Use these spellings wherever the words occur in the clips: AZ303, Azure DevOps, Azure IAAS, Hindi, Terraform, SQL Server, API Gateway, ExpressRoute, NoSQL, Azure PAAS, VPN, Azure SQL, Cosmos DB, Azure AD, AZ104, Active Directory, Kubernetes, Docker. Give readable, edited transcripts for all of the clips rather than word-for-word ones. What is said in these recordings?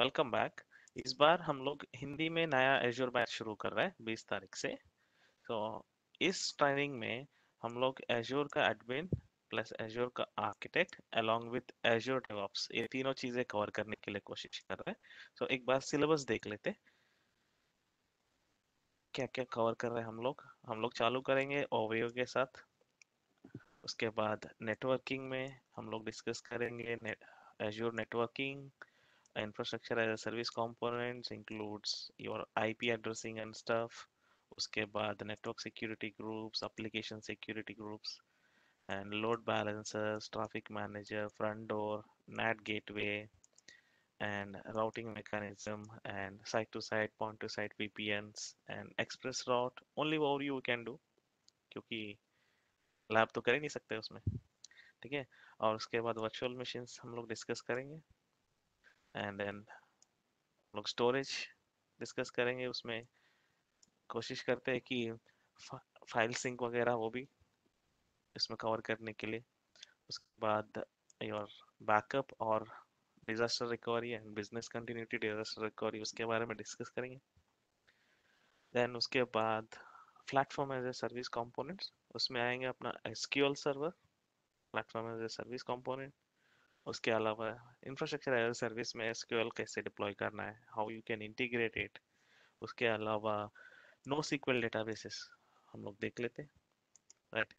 Welcome back. इस बार हम लोग हिंदी में नया एजूर बैच शुरू कर रहे हैं 20 तारीख से। तो इस ट्रेनिंग में हम लोग एजूर का एडमिन प्लस एजूर का architect along with Azure DevOps ये तीनों चीज़ें कवर करने के लिए कोशिश कर रहे हैं। तो एक बार सिलेबस देख लेते क्या क्या कवर कर रहे हैं हम लोग चालू करेंगे ओवरव्यू के साथ। उसके बाद नेटवर्किंग में हम लोग डिस्कस करेंगे Azure networking, infrastructure as a service components includes your IP addressing and stuff. उसके बाद network security groups, application security groups and load balancers, traffic manager, front door, NAT gateway and routing mechanism and site-to-site, point-to-site VPNs and express route। Only overview you can do क्योंकि lab तो कर ही नहीं सकते उसमें, ठीक है। और उसके बाद वर्चुअल मशीन्स हम लोग डिस्कस करेंगे एंड देन हम लोग स्टोरेज डिस्कस करेंगे। उसमें कोशिश करते हैं कि फाइल सिंक वगैरह वो भी इसमें कवर करने के लिए। उसके बाद योर बैकअप और disaster recovery and business continuity disaster recovery उसके बारे में डिस्कस करेंगे। देन उसके बाद platform as a service components, उसमें आएंगे अपना SQL server, platform as a service component. उसके अलावा इंफ्रास्ट्रक्चर एज ए सर्विस में एसक्यूएल कैसे डिप्लॉय करना है, how you can integrate it. उसके अलावा NoSQL डेटाबेसेस हम लोग देख लेते हैं, राइट।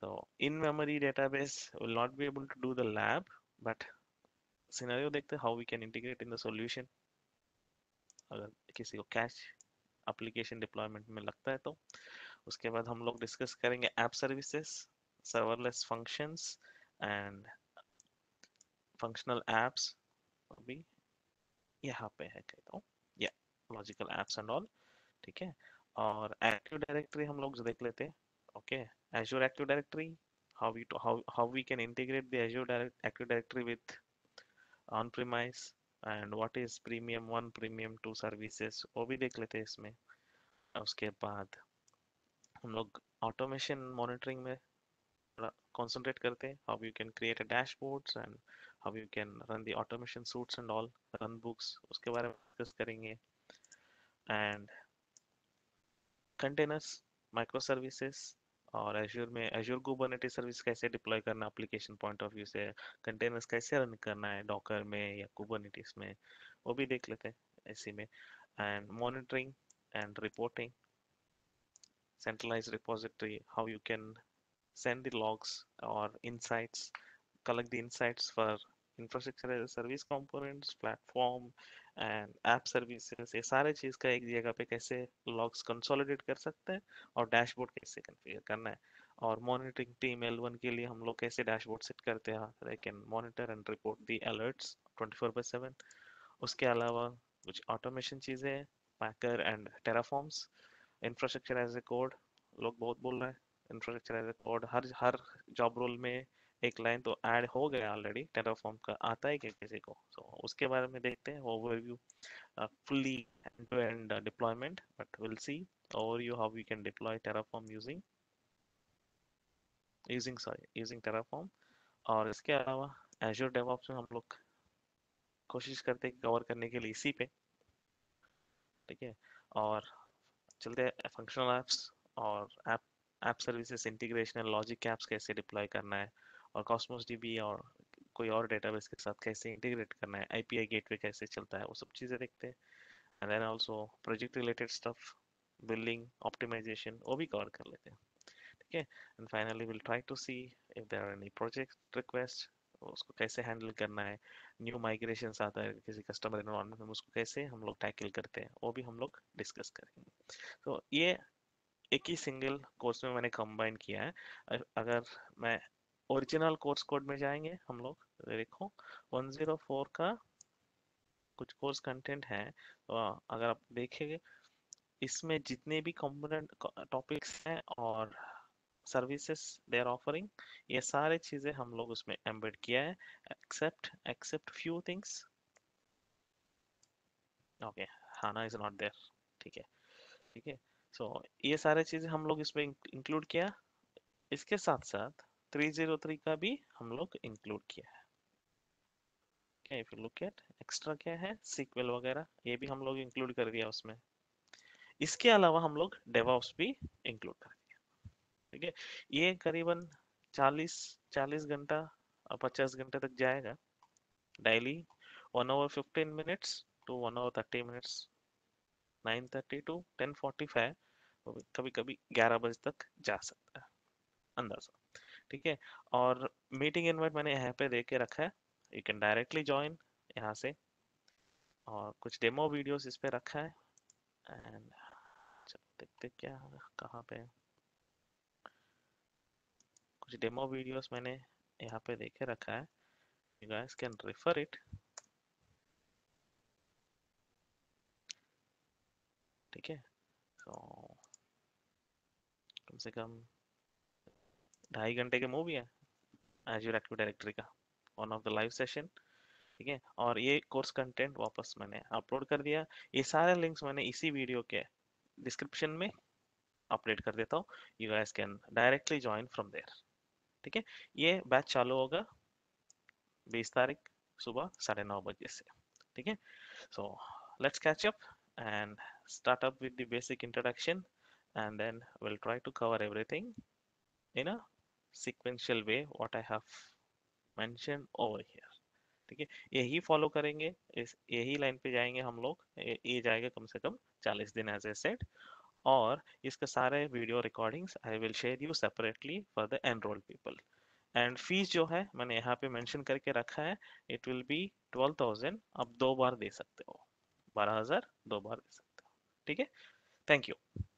तो in memory database will not be able to do the lab but scenario देखते हैं how we can integrate in the solution. अगर किसी को कैश एप्लीकेशन डिप्लॉयमेंट में लगता है तो उसके बाद हम लोग डिस्कस करेंगे app services, serverless functions and functional apps. अभी यहाँ पे है कहता हूँ या लॉजिकल एप्स एंड ऑल, ठीक है। और एक्टिव डायरेक्टरी हम लोग देख लेते हैं, okay. Azure active directory, how we can integrate the Azure active directory with on premise and what is premium one premium two services, वो भी देख लेते हैं इसमें। उसके बाद हम लोग ऑटोमेशन मॉनिटरिंग में कंसंट्रेट करते हैं, how you can create a dashboards and how you can run the automation suites and all, run books, उसके बारे में डिस्कस करेंगे। एंड कंटेनर्स, माइक्रो सर्विसेज और एजूर में एजूर कुबरनेटिस सर्विस कैसे डिप्लॉय करना एप्लीकेशन पॉइंट ऑफ व्यू से, containers कैसे रन करना है डॉकर में या कुबरनेटिस में, वो भी देख लेते हैं इसी में। And monitoring and reporting, centralize repository, how you can send the logs और insights, collect the insights for infrastructure as a service components, platform and app services. ये सारे चीज़ का एक जगह पे कैसे लॉग्स कंसोलिडेट कर सकते हैं और डैशबोर्ड कैसे कन्फिगर करना है। और मॉनिटरिंग टीम L1 के लिए हम लोग कैसे डैशबोर्ड सेट करते हैं, they can monitor and report the alerts 24/7। उसके अलावा कुछ ऑटोमेशन चीज़ें, Packer and Terraforms, infrastructure as a code, लोग बहुत बोल रहे हैं इंफ्रास्ट्रक्चर एज ए कोड। हर जॉब रोल में एक लाइन तो ऐड हो गया ऑलरेडी, टेराफॉर्म का आता है क्या किसी को, तो उसके बारे में देखते हैं overview, fully end to end deployment but will see overview how we can deploy Terraform using Terraform. और इसके अलावा एजूर डेवऑप्स में हम लोग कोशिश करते हैं कवर करने के लिए इसी पे, ठीक है। और चलते हैं फंक्शनल ऐप्स और app services integration, logic apps कैसे डिप्लॉय करना है और कॉस्मोस DB और कोई और डेटाबेस के साथ कैसे इंटीग्रेट करना है, API गेटवे कैसे चलता है, वो सब चीज़ें देखते हैं। And then also project related stuff, building optimisation, वो भी कवर कर लेते हैं, ठीक है। And finally will try to see if there are any project request, उसको कैसे हैंडल करना है, न्यू माइग्रेशंस आता है किसी कस्टमर एनवायरनमेंट में, उसको कैसे हम लोग टैकल करते हैं, वो भी हम लोग डिस्कस करेंगे। तो ये एक ही सिंगल कोर्स में मैंने कंबाइन किया है। अगर मैं ओरिजिनल कोर्स कोड में जाएंगे हम लोग, देखो 104 का कुछ कोर्स कंटेंट है, तो अगर आप देखेंगे इसमें जितने भी कंपोनेंट टॉपिक्स हैं और सर्विसेज दे आर ऑफरिंग, ये सारे चीज़ें हम लोग उसमें एम्बेड किया है except few things, okay. Hana is not there, ठीक है, ठीक है। सो ये सारे चीज़ें हम लोग इसमें इंक्लूड किया, इसके साथ साथ 303 का भी हम लोग इंक्लूड किया है, if you look at extra क्या है, सीक्वल वगैरह ये भी हम लोग इंक्लूड कर दिया उसमें। इसके अलावा हम लोग डेवऑप्स भी इंक्लूड कर दिया, ठीक है। ये करीबन 40 घंटा 50 घंटे तक जाएगा daily, 1 hour 15 minutes to 1 hour 30 minutes, 9:30 to 10:45, कभी कभी 11 बजे तक जा सकता है अंदाजा, ठीक है। और मीटिंग इनवाइट मैंने यहाँ पे दे के रखा है, यू कैन डायरेक्टली ज्वाइन यहाँ से, और कुछ डेमो वीडियोस इस पे रखा है। एंड देखते क्या कहाँ पे, कुछ डेमो वीडियोस मैंने यहाँ पे दे के रखा है, you guys can refer it, ठीक है। तो कम से कम 2.5 घंटे के मूवी है Azure Active Directory का, one of the live session, ठीक है। और ये कोर्स कंटेंट वापस मैंने अपलोड कर दिया, ये सारे लिंक्स मैंने इसी वीडियो के डिस्क्रिप्शन में अपडेट कर देता हूँ, you guys can directly join from there, ठीक है। ये बैच चालू होगा 20 तारीख सुबह 9:30 बजे से, ठीक है। So let's catch up and start up with the basic introduction, and then we'll try to cover everything in a sequential way what I have mentioned over here, ठीक है। यही follow करेंगे, इस यही line पे जाएंगे हम लोग, ये जाएगा कम से कम 40 दिन as I said, और इसके सारे video recordings I will share you separately for the enrolled people, and fees जो है मैंने यहाँ पे mention करके रखा है, it will be 12,000, आप 2 बार दे सकते हो, 12,000 2 बार दे सकते हो, ठीक है। Thank you.